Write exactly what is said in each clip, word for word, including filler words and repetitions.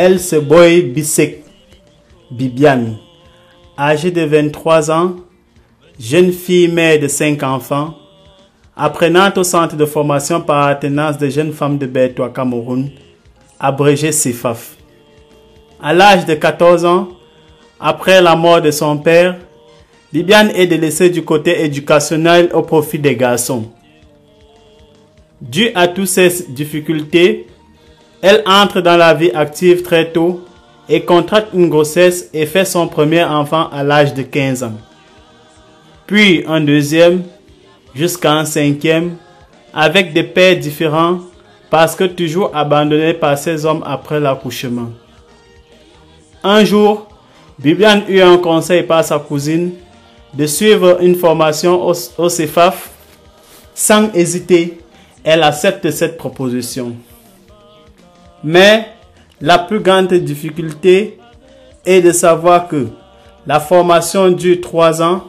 Elseboy Bissek, Bibiane, âgée de vingt-trois ans, jeune fille mère de cinq enfants, apprenante au centre de formation par alternance des jeunes femmes de Bertoua, Cameroun, abrégé C I F A F. À l'âge de quatorze ans, après la mort de son père, Bibiane est délaissée du côté éducationnel au profit des garçons. Due à toutes ces difficultés, elle entre dans la vie active très tôt et contracte une grossesse et fait son premier enfant à l'âge de quinze ans. Puis un deuxième, jusqu'à un cinquième, avec des pères différents parce que toujours abandonnée par ses hommes après l'accouchement. Un jour, Bibiane eut un conseil par sa cousine de suivre une formation au, au C I F A F. Sans hésiter, elle accepte cette proposition. Mais la plus grande difficulté est de savoir que la formation dure trois ans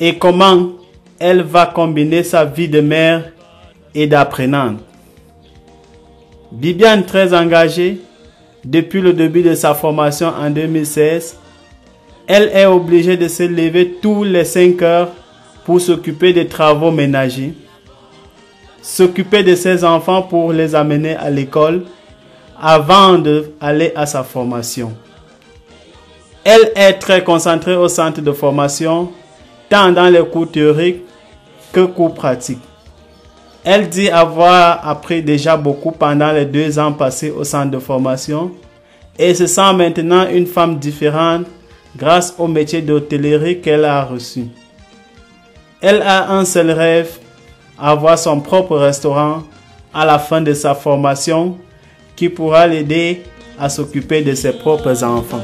et comment elle va combiner sa vie de mère et d'apprenante. Bibiane, très engagée depuis le début de sa formation en deux mille seize, elle est obligée de se lever tous les cinq heures pour s'occuper des travaux ménagers, s'occuper de ses enfants pour les amener à l'école avant d'aller à sa formation. Elle est très concentrée au centre de formation, tant dans les cours théoriques que cours pratiques. Elle dit avoir appris déjà beaucoup pendant les deux ans passés au centre de formation et se sent maintenant une femme différente grâce au métier d'hôtellerie qu'elle a reçu. Elle a un seul rêve, avoir son propre restaurant à la fin de sa formation qui pourra l'aider à s'occuper de ses propres enfants.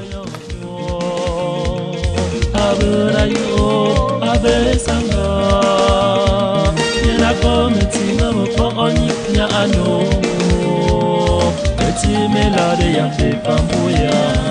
Ati melade ya te pambuya.